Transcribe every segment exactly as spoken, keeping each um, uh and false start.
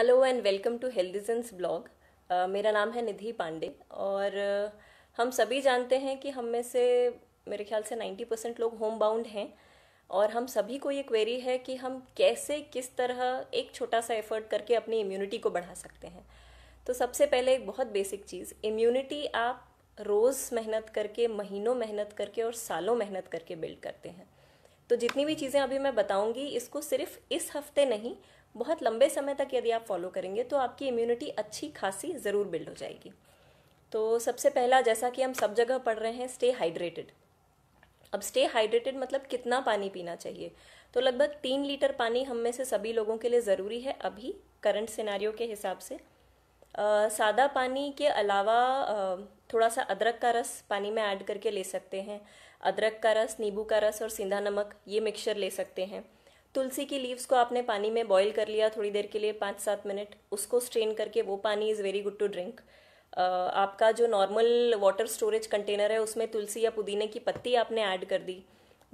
Hello and welcome to Healthigens blog. मेरा नाम है निधि पांडे और uh, हम सभी जानते हैं कि हम में से मेरे ख्याल से नब्बे परसेंट लोग होम बाउंड हैं और हम सभी को ये क्वेरी है कि हम कैसे किस तरह एक छोटा सा एफर्ट करके अपनी इम्यूनिटी को बढ़ा सकते हैं। तो सबसे पहले एक बहुत बेसिक चीज़, इम्यूनिटी आप रोज़ मेहनत करके, महीनों मेहनत करके और सालों मेहनत करके बिल्ड करते हैं। तो जितनी भी चीज़ें अभी मैं बताऊंगी, इसको सिर्फ इस हफ्ते नहीं, बहुत लंबे समय तक यदि आप फॉलो करेंगे तो आपकी इम्यूनिटी अच्छी खासी ज़रूर बिल्ड हो जाएगी। तो सबसे पहला, जैसा कि हम सब जगह पढ़ रहे हैं, स्टे हाइड्रेटेड। अब स्टे हाइड्रेटेड मतलब कितना पानी पीना चाहिए? तो लगभग तीन लीटर पानी हम में से सभी लोगों के लिए ज़रूरी है अभी करंट सिनेरियो के हिसाब से। आ, सादा पानी के अलावा आ, थोड़ा सा अदरक का रस पानी में ऐड करके ले सकते हैं। अदरक का रस, नींबू का रस और सिंधा नमक, ये मिक्सचर ले सकते हैं। तुलसी की लीव्स को आपने पानी में बॉईल कर लिया थोड़ी देर के लिए, पाँच सात मिनट, उसको स्ट्रेन करके वो पानी is very good to drink. आपका जो नॉर्मल वाटर स्टोरेज कंटेनर है उसमें तुलसी या पुदीने की पत्ती आपने ऐड कर दी,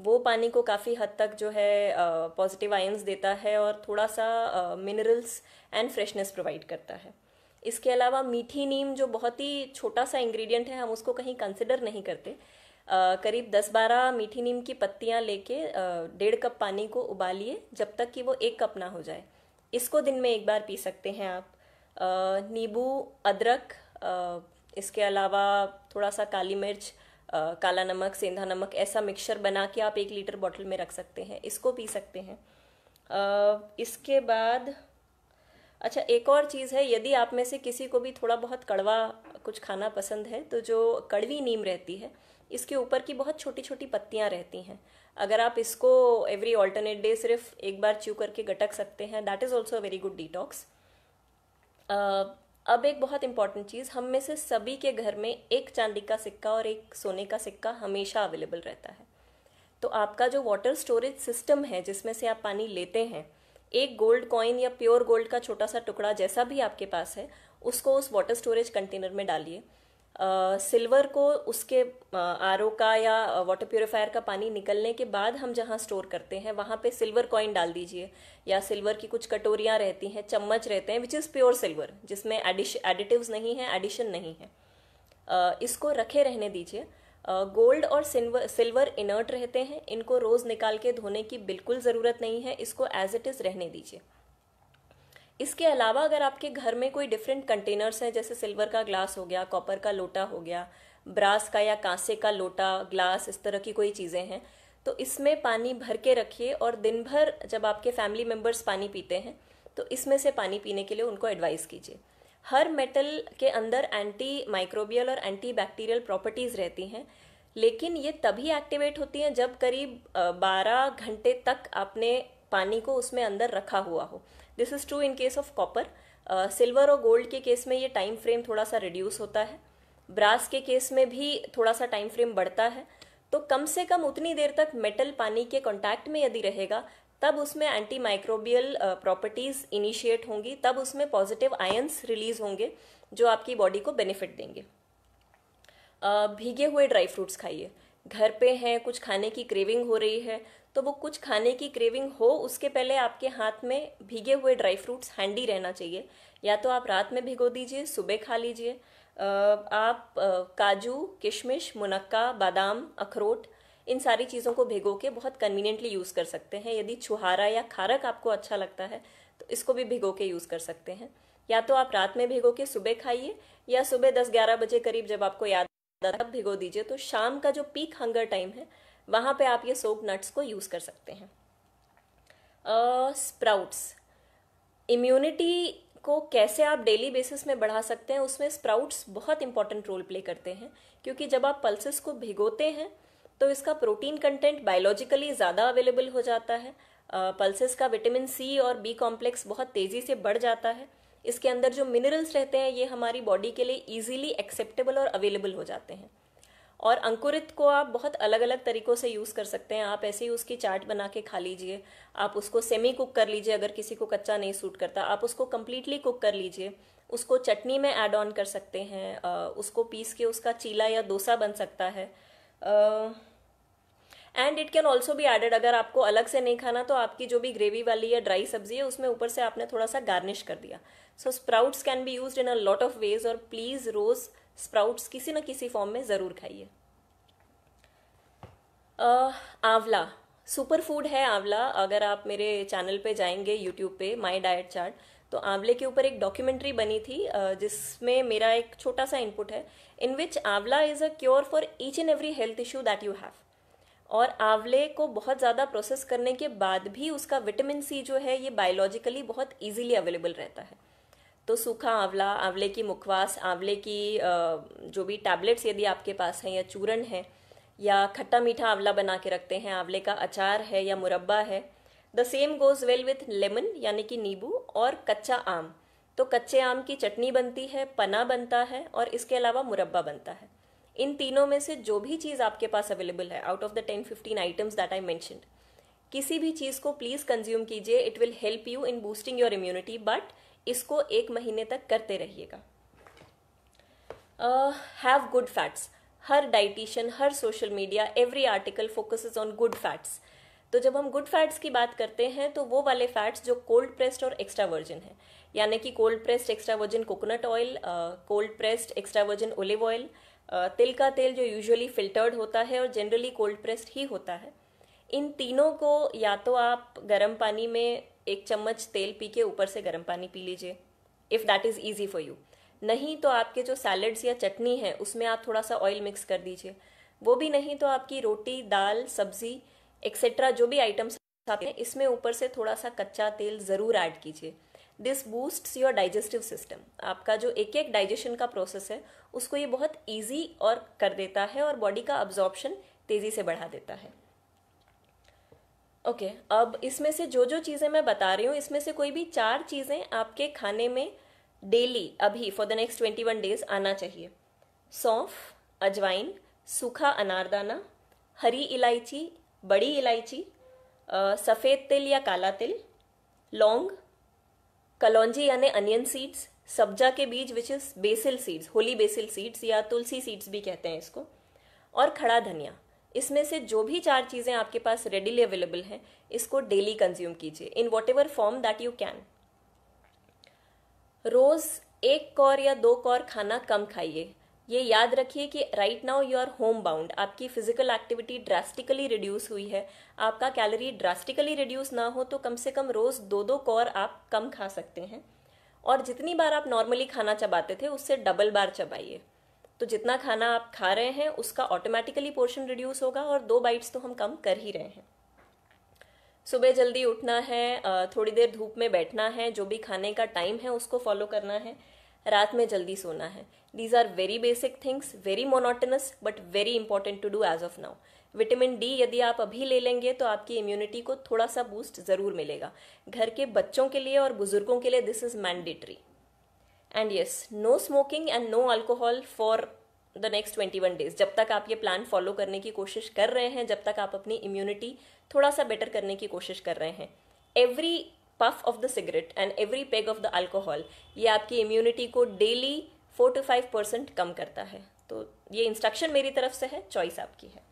वो पानी को काफ़ी हद तक जो है पॉजिटिव आयंस देता है और थोड़ा सा मिनरल्स एंड फ्रेशनेस प्रोवाइड करता है। इसके अलावा मीठी नीम, जो बहुत ही छोटा सा इंग्रेडिएंट है, हम उसको कहीं कंसिडर नहीं करते। Uh, करीब दस बारह मीठी नीम की पत्तियां लेके uh, डेढ़ कप पानी को उबालिए जब तक कि वो एक कप ना हो जाए। इसको दिन में एक बार पी सकते हैं आप। uh, नींबू, अदरक, uh, इसके अलावा थोड़ा सा काली मिर्च, uh, काला नमक, सेंधा नमक, ऐसा मिक्सचर बना के आप एक लीटर बॉटल में रख सकते हैं, इसको पी सकते हैं। uh, इसके बाद, अच्छा, एक और चीज़ है, यदि आप में से किसी को भी थोड़ा बहुत कड़वा कुछ खाना पसंद है तो जो कड़वी नीम रहती है, इसके ऊपर की बहुत छोटी छोटी पत्तियां रहती हैं, अगर आप इसको एवरी ऑल्टरनेट डे सिर्फ एक बार च्यू करके गटक सकते हैं, that is also a very good detox. अब एक बहुत इंपॉर्टेंट चीज़, हम में से सभी के घर में एक चांदी का सिक्का और एक सोने का सिक्का हमेशा अवेलेबल रहता है। तो आपका जो वाटर स्टोरेज सिस्टम है जिसमें से आप पानी लेते हैं, एक गोल्ड कॉइन या प्योर गोल्ड का छोटा सा टुकड़ा जैसा भी आपके पास है, उसको उस वाटर स्टोरेज कंटेनर में डालिए। सिल्वर uh, को उसके आर ओ का या वाटर प्योरीफायर का पानी निकलने के बाद हम जहाँ स्टोर करते हैं वहाँ पे सिल्वर कॉइन डाल दीजिए, या सिल्वर की कुछ कटोरियाँ रहती हैं, चम्मच रहते हैं, विच इज़ प्योर सिल्वर, जिसमें एडिटिव्स नहीं हैं, एडिशन नहीं है। uh, इसको रखे रहने दीजिए। गोल्ड uh, और सिल्वर सिल्वर इनर्ट रहते हैं, इनको रोज़ निकाल के धोने की बिल्कुल ज़रूरत नहीं है, इसको एज इट इज़ रहने दीजिए। इसके अलावा अगर आपके घर में कोई डिफरेंट कंटेनर्स हैं, जैसे सिल्वर का ग्लास हो गया, कॉपर का लोटा हो गया, ब्रास का या कांसे का लोटा, ग्लास, इस तरह की कोई चीज़ें हैं, तो इसमें पानी भर के रखिए और दिन भर जब आपके फैमिली मेम्बर्स पानी पीते हैं तो इसमें से पानी पीने के लिए उनको एडवाइस कीजिए। हर मेटल के अंदर एंटी माइक्रोबियल और एंटी बैक्टीरियल प्रॉपर्टीज़ रहती हैं, लेकिन ये तभी एक्टिवेट होती हैं जब करीब बारह घंटे तक आपने पानी को उसमें अंदर रखा हुआ हो। This is true in case of copper. Silver और गोल्ड के केस में ये टाइम फ्रेम थोड़ा सा रिड्यूस होता है, ब्रास के केस में भी थोड़ा सा टाइम फ्रेम बढ़ता है। तो कम से कम उतनी देर तक मेटल पानी के कांटेक्ट में यदि रहेगा तब उसमें एंटी माइक्रोबियल प्रॉपर्टीज़ इनिशिएट होंगी, तब उसमें पॉजिटिव आयंस रिलीज होंगे जो आपकी बॉडी को बेनिफिट देंगे। uh, भीगे हुए ड्राई फ्रूट्स खाइए। घर पे हैं, कुछ खाने की क्रेविंग हो रही है, तो वो कुछ खाने की क्रेविंग हो उसके पहले आपके हाथ में भीगे हुए ड्राई फ्रूट्स हैंडी रहना चाहिए। या तो आप रात में भिगो दीजिए, सुबह खा लीजिए। आप काजू, किशमिश, मुनक्का, बादाम, अखरोट, इन सारी चीज़ों को भिगो के बहुत कन्वीनियंटली यूज़ कर सकते हैं। यदि छुहारा या खारक आपको अच्छा लगता है तो इसको भी भिगो के यूज़ कर सकते हैं। या तो आप रात में भिगो के सुबह खाइए, या सुबह दस ग्यारह बजे करीब जब आपको याद तब भिगो दीजिए। तो शाम का जो पीक हंगर टाइम है वहाँ पे आप ये सोप नट्स को यूज़ कर सकते हैं। स्प्राउट्स, इम्यूनिटी को कैसे आप डेली बेसिस में बढ़ा सकते हैं, उसमें स्प्राउट्स बहुत इंपॉर्टेंट रोल प्ले करते हैं, क्योंकि जब आप पल्सेस को भिगोते हैं तो इसका प्रोटीन कंटेंट बायोलॉजिकली ज़्यादा अवेलेबल हो जाता है। पल्सेस uh, का विटामिन सी और बी कॉम्प्लेक्स बहुत तेज़ी से बढ़ जाता है। इसके अंदर जो मिनरल्स रहते हैं ये हमारी बॉडी के लिए इजीली एक्सेप्टेबल और अवेलेबल हो जाते हैं। और अंकुरित को आप बहुत अलग अलग तरीक़ों से यूज़ कर सकते हैं। आप ऐसे ही उसकी चाट बना के खा लीजिए, आप उसको सेमी कुक कर लीजिए, अगर किसी को कच्चा नहीं सूट करता आप उसको कम्प्लीटली कुक कर लीजिए, उसको चटनी में ऐड ऑन कर सकते हैं, उसको पीस के उसका चीला या डोसा बन सकता है। And it can also be added, अगर आपको अलग से नहीं खाना तो आपकी जो भी ग्रेवी वाली या ड्राई सब्जी है उसमें ऊपर से आपने थोड़ा सा गार्निश कर दिया. So sprouts can be used in a lot of veg, और प्लीज रोज स्प्राउट्स किसी न किसी फॉर्म में ज़रूर खाइए. uh, आंवला सुपर फूड है. आंवला, अगर आप मेरे चैनल पे जाएंगे यूट्यूब पे माय डाइट चार्ट, तो आंवले के ऊपर एक डॉक्यूमेंट्री बनी थी जिसमें मेरा एक छोटा सा इनपुट है, in which amla is a cure for each and every health issue that you have. और आंवले को बहुत ज़्यादा प्रोसेस करने के बाद भी उसका विटामिन सी जो है ये बायोलॉजिकली बहुत ईजिली अवेलेबल रहता है. तो सूखा आंवला, आंवले की मुखवास, आंवले की जो भी टैबलेट्स यदि आपके पास हैं या चूरन है, या खट्टा मीठा आंवला बना के रखते हैं, आंवले का अचार है या मुरब्बा है. The same goes well with lemon यानी कि नींबू और कच्चा आम. तो कच्चे आम की चटनी बनती है, पना बनता है और इसके अलावा मुरब्बा बनता है. इन तीनों में से जो भी चीज़ आपके पास अवेलेबल है out of the ten fifteen items that I mentioned, किसी भी चीज़ को प्लीज़ कंज्यूम कीजिए. It will help you in boosting your immunity, but इसको एक महीने तक करते रहिएगा. Have good fats. हर डाइटिशियन, हर social media, every article focuses on good fats. तो जब हम गुड फैट्स की बात करते हैं तो वो वाले फैट्स जो कोल्ड प्रेस्ड और एक्स्ट्रा वर्जिन है, यानी कि cold pressed extra virgin coconut oil, cold pressed extra virgin olive oil, तिल का तेल जो यूजुअली फिल्टर्ड होता है और जनरली कोल्ड प्रेस्ड ही होता है. इन तीनों को या तो आप गर्म पानी में एक चम्मच तेल पी के ऊपर से गर्म पानी पी लीजिए, if that is easy for you. नहीं तो आपके जो सैलड्स या चटनी है उसमें आप थोड़ा सा ऑयल मिक्स कर दीजिए. वो भी नहीं तो आपकी रोटी, दाल, सब्जी एक्सेट्रा जो भी आइटम्स हैं इसमें ऊपर से थोड़ा सा कच्चा तेल ज़रूर ऐड कीजिए. This boosts your digestive system. आपका जो एक एक डाइजेशन का प्रोसेस है उसको ये बहुत ईजी और कर देता है और बॉडी का अब्जॉर्प्शन तेज़ी से बढ़ा देता है. ओके okay, अब इसमें से जो जो चीज़ें मैं बता रही हूँ इसमें से कोई भी चार चीज़ें आपके खाने में डेली अभी for the next twenty one days आना चाहिए. सौंफ, अजवाइन, सूखा अनारदाना, हरी इलायची, बड़ी इलायची, सफ़ेद तिल या काला तिल, लौंग, कलौंजी यानी अनियन सीड्स, सब्जा के बीज which is basil seeds, holy basil seeds या तुलसी सीड्स भी कहते हैं इसको, और खड़ा धनिया. इसमें से जो भी चार चीज़ें आपके पास रेडीली अवेलेबल हैं इसको डेली कंज्यूम कीजिए in whatever form that you can. रोज़ एक कौर या दो कौर खाना कम खाइए. ये याद रखिए कि right now you are home bound, आपकी फिजिकल एक्टिविटी ड्रास्टिकली रिड्यूस हुई है. आपका कैलोरी ड्रास्टिकली रिड्यूस ना हो तो कम से कम रोज़ दो दो कौर आप कम खा सकते हैं, और जितनी बार आप नॉर्मली खाना चबाते थे उससे डबल बार चबाइए. तो जितना खाना आप खा रहे हैं उसका ऑटोमेटिकली पोर्शन रिड्यूस होगा, और दो बाइट्स तो हम कम कर ही रहे हैं. सुबह जल्दी उठना है, थोड़ी देर धूप में बैठना है, जो भी खाने का टाइम है उसको फॉलो करना है, रात में जल्दी सोना है. These are very basic things, very monotonous but very important to do as of now. Vitamin D यदि आप अभी ले लेंगे तो आपकी इम्यूनिटी को थोड़ा सा बूस्ट ज़रूर मिलेगा. घर के बच्चों के लिए और बुजुर्गों के लिए this is mandatory. And yes, no smoking and no alcohol for the next twenty one days. जब तक आप ये प्लान फॉलो करने की कोशिश कर रहे हैं, जब तक आप अपनी इम्यूनिटी थोड़ा सा बेटर करने की कोशिश कर रहे हैं, every puff of the cigarette and every peg of the alcohol ये आपकी इम्यूनिटी को daily four to five percent कम करता है. तो ये इंस्ट्रक्शन मेरी तरफ से है, चॉइस आपकी है.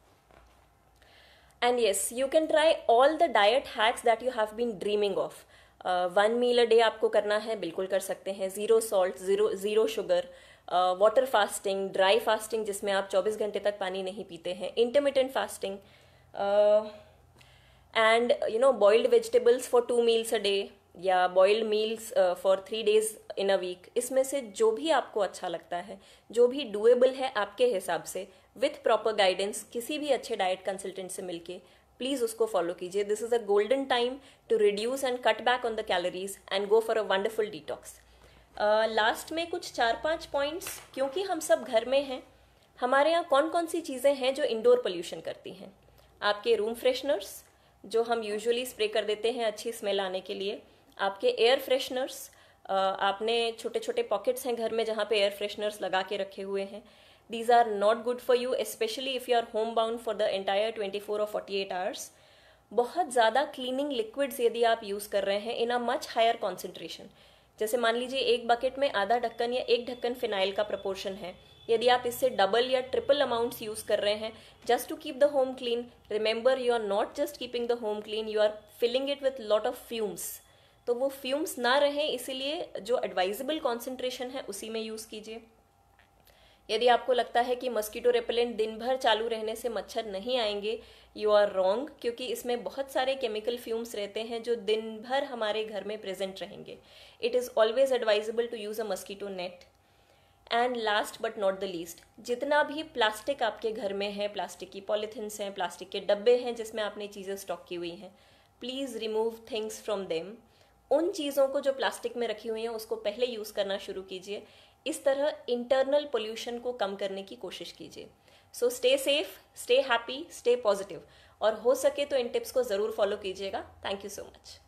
And yes, you can try all the diet hacks that you have been dreaming of. One meal a day आपको करना है, बिल्कुल कर सकते हैं. Zero salt, zero zero sugar, water fasting, dry fasting जिसमें आप चौबीस घंटे तक पानी नहीं पीते हैं, intermittent fasting, and you know boiled vegetables for two meals a day या boiled meals for three days in a week. इसमें से जो भी आपको अच्छा लगता है, जो भी डूएबल है आपके हिसाब से, विथ प्रॉपर गाइडेंस किसी भी अच्छे डाइट कंसल्टेंट से मिलके प्लीज़ उसको फॉलो कीजिए. This is a golden time to reduce and cut back on the calories and go for a wonderful detox. Last में कुछ चार पांच पॉइंट्स, क्योंकि हम सब घर में हैं, हमारे यहाँ कौन कौन सी चीज़ें हैं जो इंडोर पोल्यूशन करती हैं. आपके रूम फ्रेशनर्स जो हम यूजुअली स्प्रे कर देते हैं अच्छी स्मेल आने के लिए, आपके एयर फ्रेशनर्स, आपने छोटे छोटे पॉकेट्स हैं घर में जहाँ पे एयर फ्रेशनर्स लगा के रखे हुए हैं. These are not good for you, specially if you are home bound for the entire twenty four और फोर्टी एट आवर्स. बहुत ज़्यादा क्लीनिंग लिक्विड्स यदि आप यूज़ कर रहे हैं in a much higher concentration, जैसे मान लीजिए एक बकेट में आधा ढक्कन या एक ढक्कन फिनाइल का प्रपोर्शन है यदि आप इससे डबल या ट्रिपल अमाउंट्स यूज कर रहे हैं just to keep the home clean, remember you are not just keeping the home clean, you are filling it with lot of fumes. तो वो फ्यूम्स ना रहे इसीलिए जो एडवाइजेबल कॉन्सेंट्रेशन है उसी में यूज कीजिए। यदि आपको लगता है कि मस्कीटो रेपेलेंट दिन भर चालू रहने से मच्छर नहीं आएंगे, यू आर रॉन्ग, क्योंकि इसमें बहुत सारे केमिकल फ्यूम्स रहते हैं जो दिन भर हमारे घर में प्रेजेंट रहेंगे। It is always advisable to use a mosquito net. And last but not the least, जितना भी प्लास्टिक आपके घर में है, प्लास्टिक की पॉलीथिन्स हैं, प्लास्टिक के डब्बे हैं जिसमें आपने चीज़ें स्टॉक की हुई हैं, please remove things from them. उन चीज़ों को जो प्लास्टिक में रखी हुई हैं उसको पहले यूज़ करना शुरू कीजिए। इस तरह इंटरनल पोल्यूशन को कम करने की कोशिश कीजिए। So stay safe, stay happy, stay positive, और हो सके तो इन टिप्स को ज़रूर फॉलो कीजिएगा। Thank you so much.